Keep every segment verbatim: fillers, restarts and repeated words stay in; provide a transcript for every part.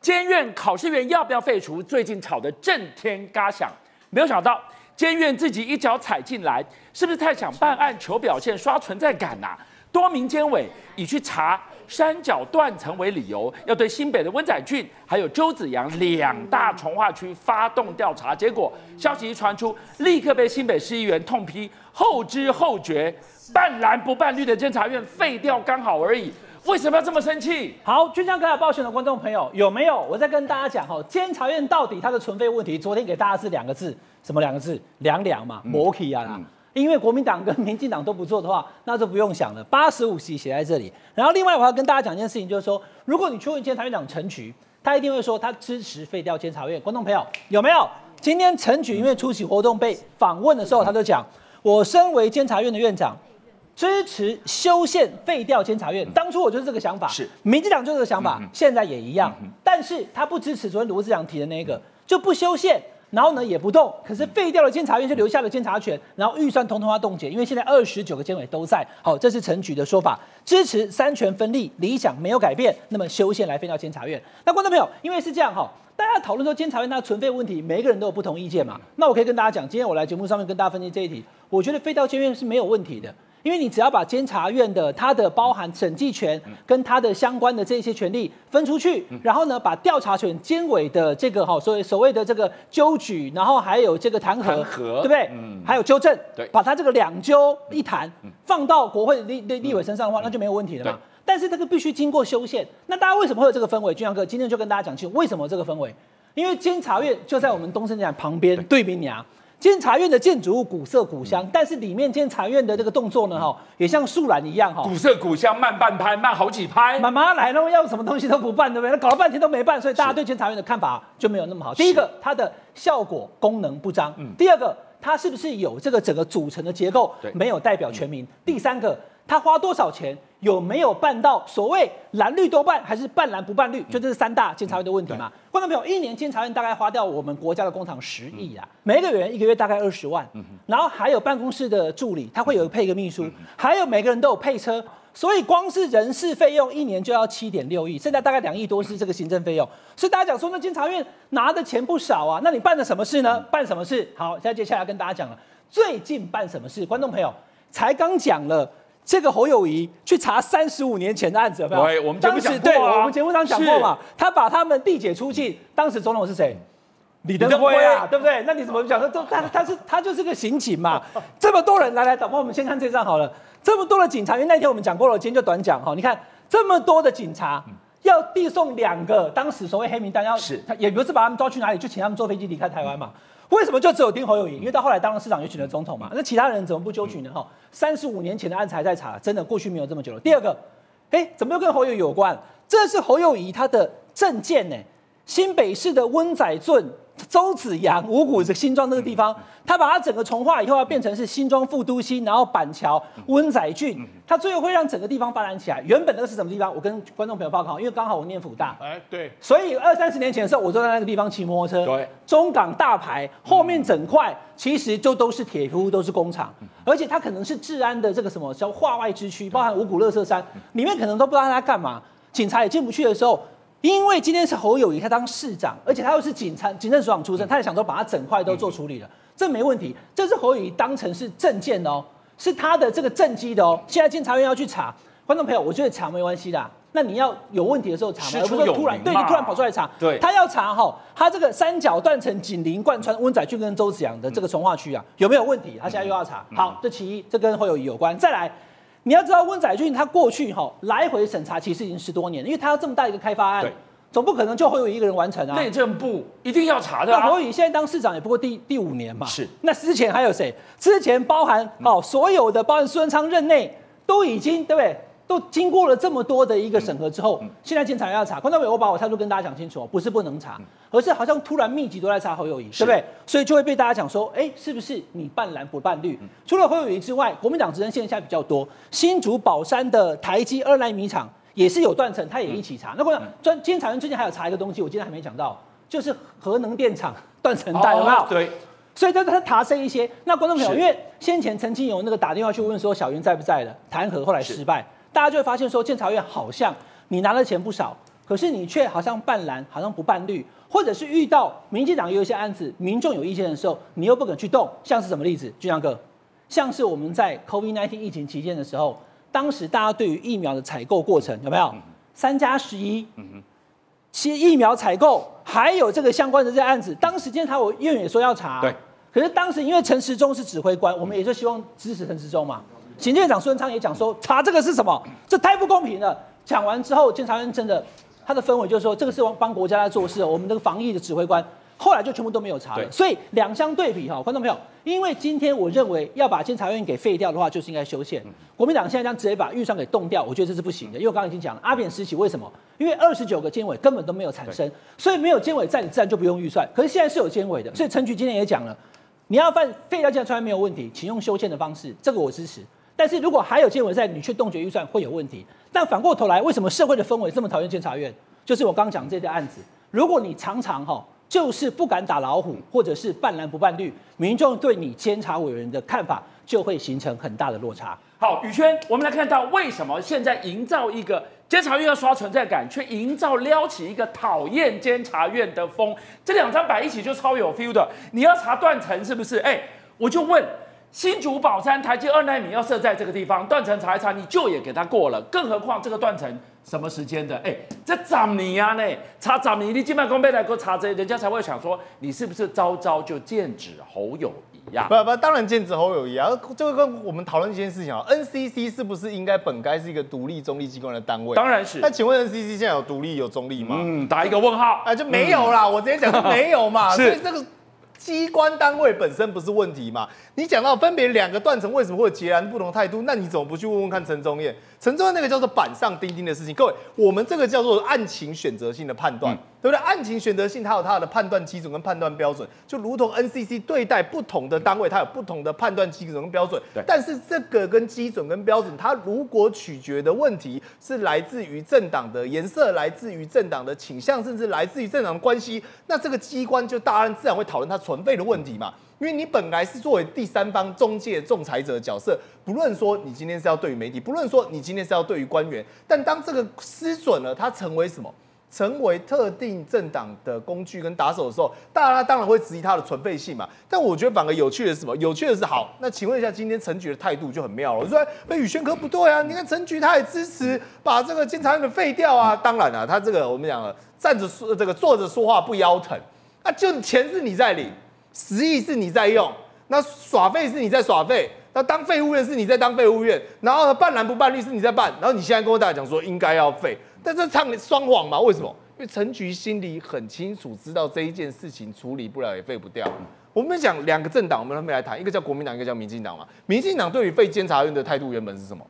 监院考试院要不要废除，最近吵得震天嘎响。没有想到监院自己一脚踩进来，是不是太想办案求表现、刷存在感啊？多名监委以去查山脚断层为理由，要对新北的温载俊还有周子阳两大重划区发动调查。结果消息一传出，立刻被新北市议员痛批后知后觉，半蓝不半绿的监察院废掉刚好而已。 为什么要这么生气？好，军将格尔报选的观众朋友有没有？我在跟大家讲哈，监察院到底它的存废问题，昨天给大家是两个字，什么两个字？两两嘛，摩羯啊啦。嗯、因为国民党跟民进党都不做的话，那就不用想了。八十五席写在这里。然后另外我要跟大家讲一件事情，就是说，如果你去问监察院长陈菊，他一定会说他支持废掉监察院。观众朋友有没有？今天陈菊因为出席活动被访问的时候，他就讲，我身为监察院的院长。 支持修宪废掉监察院，当初我就是这个想法，是民进党就是这个想法，嗯、现在也一样。嗯、但是他不支持昨天罗志祥提的那个，就不修宪，然后呢也不动，可是废掉了监察院，就留下了监察权，然后预算通通要冻结，因为现在二十九个监委都在。好，这是陈菊的说法，支持三权分立，理想没有改变。那么修宪来废掉监察院，那观众朋友，因为是这样哈。 大家讨论说监察院它的存废问题，每一个人都有不同意见嘛。那我可以跟大家讲，今天我来节目上面跟大家分析这一题，我觉得废掉监院是没有问题的，因为你只要把监察院的它的包含审计权跟它的相关的这些权利分出去，然后呢把调查权、监委的这个哈所谓所谓的这个纠举，然后还有这个弹劾，弹劾对不对？嗯、还有纠正，把它这个两纠一弹放到国会立立立委身上的话，那就没有问题了嘛。 但是这个必须经过修宪，那大家为什么会有这个氛围？俊强哥今天就跟大家讲清楚为什么这个氛围，因为监察院就在我们东森展旁边对面呀。监察院的建筑物古色古香，但是里面监察院的这个动作呢，哈，也像树懒一样，哈，古色古香，慢半拍，慢好几拍，慢慢来，然后要什么东西都不办，对不对？搞了半天都没办，所以大家对监察院的看法就没有那么好。第一个，它的效果功能不彰；第二个，它是不是有这个整个组成的结构没有代表全民；第三个，它花多少钱？ 有没有办到所谓蓝绿都办，还是半蓝不半绿？就这是三大监察院的问题嘛。观众朋友，一年监察院大概花掉我们国家的公帑十亿啊，每一个人一个月大概二十万，然后还有办公室的助理，他会有配一个秘书，还有每个人都有配车，所以光是人事费用一年就要七点六亿，现在大概两亿多是这个行政费用。所以大家讲说，那监察院拿的钱不少啊，那你办了什么事呢？办什么事？好，现在接下来跟大家讲了，最近办什么事？观众朋友才刚讲了。 这个侯友宜去查三十五年前的案子，有没有？对，我们节目讲过、啊、对，我们节目上讲过嘛。他把他们地解出境，当时总统是谁？李登辉啊，对不对？那你怎么讲？都他他是他就是个刑警嘛。这么多人来来导播，我们先看这张好了。这么多的警察，因为那天我们讲过了，今天就短讲哈。你看这么多的警察。嗯 要递送两个当时所谓黑名单，要他也不是把他们抓去哪里，就请他们坐飞机离开台湾嘛？为什么就只有丁侯友宜？因为到后来当了市长也选了总统嘛，那其他人怎么不纠举呢？哈，三十五年前的案子还在查，真的过去没有这么久了。第二个，哎，怎么又跟侯友宜有关？这是侯友宜他的政见呢、欸，新北市的温载俊。 周子阳、五股这新庄那个地方，他把它整个重划以后，要变成是新庄副都心，然后板桥、温载俊，他最后会让整个地方发展起来。原本那个是什么地方？我跟观众朋友报告，因为刚好我念辅大，哎，对，所以二三十年前的时候，我就在那个地方骑摩托车。对，中港大排后面整块其实就都是铁皮屋，都是工厂，而且它可能是治安的这个什么叫化外之区，包含五股垃圾山里面可能都不知道他干嘛，警察也进不去的时候。 因为今天是侯友宜，他当市长，而且他又是警察、警政署长出身，他也想说把他整块都做处理了，这没问题。这是侯友宜当成是政见的哦，是他的这个政绩的哦。现在监察院要去查，观众朋友，我觉得查没关系的。那你要有问题的时候查嘛，而不是突然对你突然跑出来查。对，他要查哈、哦，他这个三角断层、紧邻贯穿温载俊跟周子阳的这个重划区啊，有没有问题？他现在又要查。好，这其一，这跟侯友宜有关。再来。 你要知道温载俊他过去哈、哦、来回审查其实已经十多年了，因为他要这么大一个开发案，总不可能就侯友宜一个人完成啊。内政部一定要查的、啊。那侯友宜现在当市长也不过第第五年嘛。是。那之前还有谁？之前包含哦所有的包含苏贞昌任内都已经对不对？都经过了这么多的一个审核之后，嗯嗯、现在监察院要查。观众朋友，我把我态度跟大家讲清楚、哦，不是不能查，嗯、而是好像突然密集都在查侯友宜，对不对？所以就会被大家讲说，哎、欸，是不是你半蓝不半绿？嗯、除了侯友宜之外，国民党执政现在比较多，新竹宝山的台积二奈米厂也是有断层，他也一起查。嗯、那观众，监察院最近还有查一个东西，我今天还没讲到，就是核能电厂断层带，有没有？对。 所以他他查这一些，那观众朋友，因为先前曾经有那个打电话去问说小云在不在的弹劾，后来失败，大家就会发现说监察院好像你拿了钱不少，可是你却好像扮蓝，好像不扮绿，或者是遇到民进党有一些案子，民众有意见的时候，你又不肯去动，像是什么例子？俊相哥，像是我们在 COVID 十九 疫情期间的时候，当时大家对于疫苗的采购过程有没有三加十一？嗯其实疫苗采购还有这个相关的这案子，当时监察委员也说要查，对。可是当时因为陈时中是指挥官，我们也就希望支持陈时中嘛。行政院长苏贞昌也讲说，查这个是什么？这太不公平了。讲完之后，监察院真的他的氛围就是说，这个是帮国家在做事，我们这个防疫的指挥官，后来就全部都没有查了。所以两相对比哈，观众朋友，因为今天我认为要把监察院给废掉的话，就是应该修宪。国民党现在将直接把预算给冻掉，我觉得这是不行的，因为我刚刚已经讲了，阿扁时期为什么？因为二十九个监委根本都没有产生，所以没有监委在，你自然就不用预算。可是现在是有监委的，所以陈菊今天也讲了。你要犯废掉监察院没有问题，请用修宪的方式，这个我支持。但是如果还有监委在，你去冻结预算会有问题。但反过头来，为什么社会的氛围这么讨厌监察院？就是我刚刚讲这些案子，如果你常常哈就是不敢打老虎，或者是扮蓝不扮绿，民众对你监察委员的看法就会形成很大的落差。好，宇轩，我们来看到为什么现在营造一个监察院要刷存在感，却营造撩起一个讨厌监察院的风。这两张摆一起就超有 feel 的。你要查断层是不是？哎，我就问新竹宝山台积二奈米要设在这个地方，断层查一查，你就也给他过了。更何况这个断层什么时间的？哎，这涨你呀呢？查涨你，你基本功被来给我查这，人家才会想说你是不是招招就剑指侯友宜？不不，当然剑指侯友宜啊，就跟我们讨论一件事情啊 ，N C C 是不是应该本该是一个独立中立机关的单位？当然是。那请问 N C C 现在有独立有中立吗？嗯，打一个问号啊，就没有啦。嗯、我直接讲就没有嘛，所以这个机关单位本身不是问题嘛。你讲到分别两个断层为什么会有截然不同态度，那你怎么不去问问看陈宗彦？陈宗彦那个叫做板上钉钉的事情，各位，我们这个叫做案情选择性的判断。嗯对不对？案情选择性它有它的判断基准跟判断标准，就如同 N C C 对待不同的单位，它有不同的判断基准跟标准。但是这个跟基准跟标准，它如果取决的问题是来自于政党的颜色，来自于政党的倾向，甚至来自于政党的关系，那这个机关就大案自然会讨论它存废的问题嘛。因为你本来是作为第三方中介仲裁者的角色，不论说你今天是要对于媒体，不论说你今天是要对于官员，但当这个失准了，它成为什么？成为特定政党的工具跟打手的时候，大家当然会质疑它的存废性嘛。但我觉得反而有趣的是什么？有趣的是，好，那请问一下，今天陈菊的态度就很妙了。我说，那宇轩哥不对啊，你看陈菊他也支持把这个监察院的废掉啊。当然啊，他这个我们讲了，站着说这个坐着说话不腰疼啊，就钱是你在领，十亿是你在用，那耍废是你在耍废。那当废物院是你在当废物院，然后办蓝不办绿是你在办，然后你现在跟我大家讲说应该要废，但这唱双簧嘛？为什么？因为陈菊心里很清楚，知道这一件事情处理不了也废不掉。我们讲两个政党，我们分别来谈，一个叫国民党，一个叫民进党嘛。民进党对于废监察院的态度原本是什么？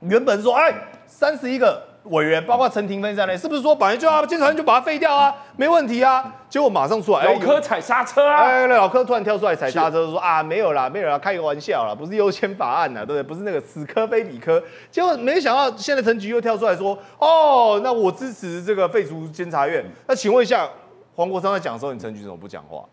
原本说，哎，三十一个委员，包括陈廷芬在内，是不是说本来就要监察院就把它废掉啊？没问题啊。结果马上出来，老柯踩刹车啊！哎，老柯突然跳出来踩刹车，说啊，没有啦，没有啦，开个玩笑啦，不是优先法案啦，对不对？不是那个此科非彼科。结果没想到，现在陈菊又跳出来说，哦，那我支持这个废除监察院。那请问一下，黄国昌在讲的时候，你陈菊怎么不讲话？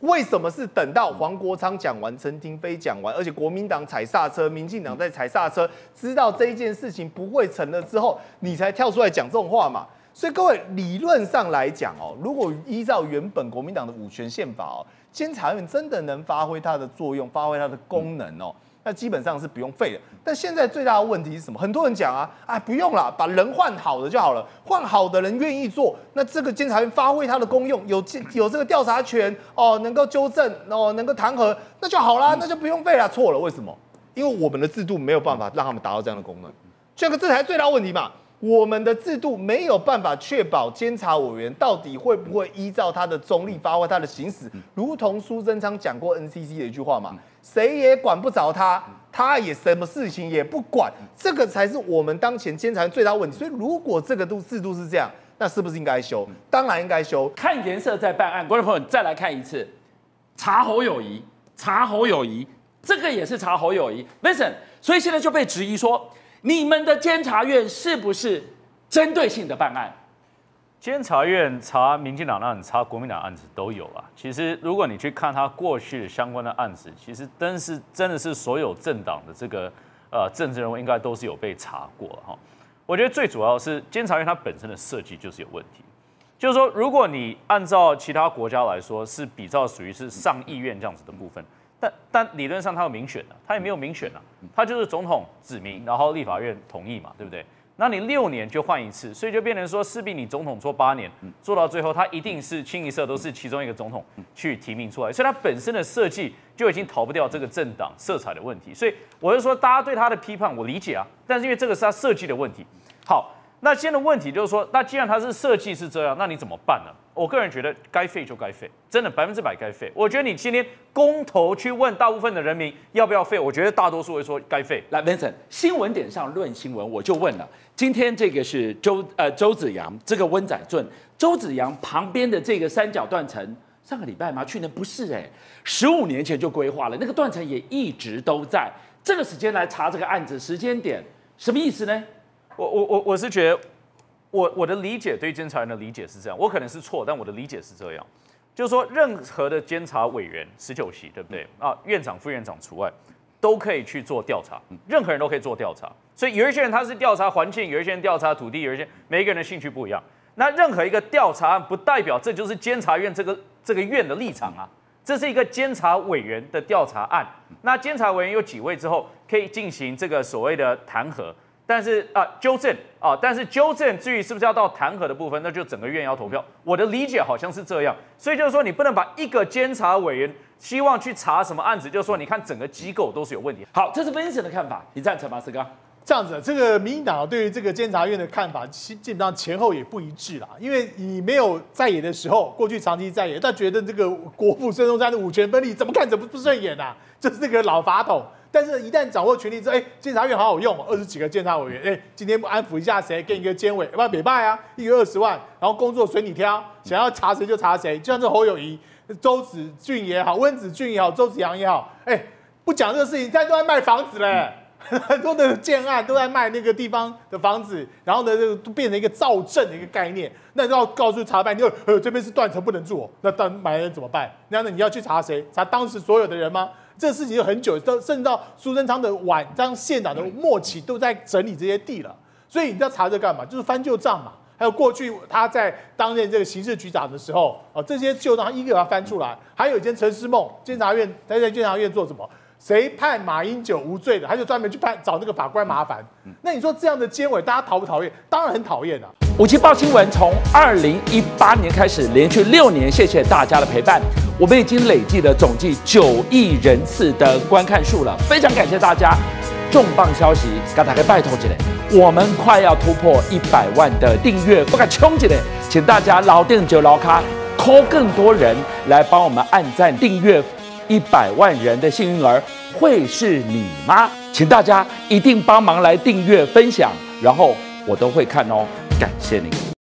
为什么是等到黄国昌讲完，陈亭妃讲完，而且国民党踩刹车，民进党在踩刹车，知道这一件事情不会成了之后，你才跳出来讲这种话嘛？所以各位理论上来讲哦，如果依照原本国民党的五权宪法哦，监察院真的能发挥它的作用，发挥它的功能哦，那基本上是不用废的。但现在最大的问题是什么？很多人讲啊，哎，不用啦，把人换好的就好了，换好的人愿意做，那这个监察院发挥它的功用，有有这个调查权哦，能够纠正哦，能够弹劾，那就好啦，那就不用废啦。错了，为什么？因为我们的制度没有办法让他们达到这样的功能，这个这才是最大问题嘛。我们的制度没有办法确保监察委员到底会不会依照他的中立发挥他的行使，如同苏贞昌讲过 N C C 的一句话嘛，谁也管不着他，他也什么事情也不管，这个才是我们当前监察最大问题。所以如果这个制度是这样，那是不是应该修？当然应该修。看颜色再办案，观众朋友再来看一次，查侯友宜，查侯友宜，这个也是查侯友宜。Listen， 所以现在就被质疑说，你们的监察院是不是针对性的办案？监察院查民进党案子、查国民党案子都有啊。其实，如果你去看他过去相关的案子，其实真是真的是所有政党的这个呃政治人物应该都是有被查过哈。我觉得最主要是监察院它本身的设计就是有问题。就是说，如果你按照其他国家来说，是比较属于是上议院这样子的部分，但但理论上它有民选啊，它也没有民选啊，它就是总统指名，然后立法院同意嘛，对不对？那你六年就换一次，所以就变成说，势必你总统做八年，做到最后，他一定是清一色都是其中一个总统去提名出来，所以它本身的设计就已经逃不掉这个政党色彩的问题。所以我就说，大家对他的批判我理解啊，但是因为这个是他设计的问题。好。那现在的问题就是说，那既然它是设计是这样，那你怎么办呢？我个人觉得该废就该废，真的百分之百该废。我觉得你今天公投去问大部分的人民要不要废，我觉得大多数会说该废。来 ，Vincent， 新闻点上论新闻，我就问了，今天这个是周呃周子阳，这个温载俊，周子阳旁边的这个三角断层。上个礼拜吗？去年不是哎、欸，十五年前就规划了，那个断层也一直都在。这个时间来查这个案子时间点，什么意思呢？我我我我是觉得我，我我的理解对监察人的理解是这样，我可能是错，但我的理解是这样，就是说任何的监察委员十九席，对不对啊？院长、副院长除外，都可以去做调查，任何人都可以做调查。所以有一些人他是调查环境，有一些人调查土地，有一些每一个人的兴趣不一样。那任何一个调查案不代表这就是监察院这个这个院的立场啊，这是一个监察委员的调查案。那监察委员有几位之后，可以进行这个所谓的弹劾。但是啊、呃，纠正啊、呃，但是纠正至于是不是要到弹劾的部分，那就整个院要投票。我的理解好像是这样，所以就是说，你不能把一个监察委员希望去查什么案子，就是说，你看整个机构都是有问题。好，这是Vincent的看法，你赞成吗，思高？这样子，这个民进党对于这个监察院的看法，基本上前后也不一致啦。因为你没有在野的时候，过去长期在野，但觉得这个国父孙中山的五权分立怎么看怎么不顺眼啊，就是那个老法统。但是，一旦掌握权力之后，哎、欸，监察院好好用，二十几个监察委员，哎、欸，今天不安抚一下谁，给你一个监委，要不然别拜啊，一个月二十万，然后工作随你挑，想要查谁就查谁，就像这侯友宜、周子俊也好，温子俊也好，周子阳也好，哎、欸，不讲这个事情，但都在卖房子嘞、欸。很多的建案都在卖那个地方的房子，然后呢，就变成一个造证的一个概念。那要告诉查办，就呃这边是断层不能住、哦，那当买人怎么办？那你要去查谁？查当时所有的人吗？这个事情就很久，到甚至到苏贞昌的晚当县长的末期都在整理这些地了。所以你知道查这干嘛？就是翻旧账嘛。还有过去他在担任这个刑事局长的时候，哦，这些旧账他一个把它翻出来。还有以前陈时梦监察院，他在监察院做什么？谁判马英九无罪的，他就专门去判找那个法官麻烦。那你说这样的监委，大家讨不讨厌？当然很讨厌啊！五七报新闻从二零一八年开始，连续六年，谢谢大家的陪伴，我们已经累计了总计九亿人次的观看数了，非常感谢大家。重磅消息，给大家拜托一下，我们快要突破一百万的订阅，不敢冲一下，请大家老定就老卡，call更多人来帮我们按赞订阅。一百万人的幸运儿会是你吗？请大家一定帮忙来订阅、分享，然后我都会看哦。感谢您。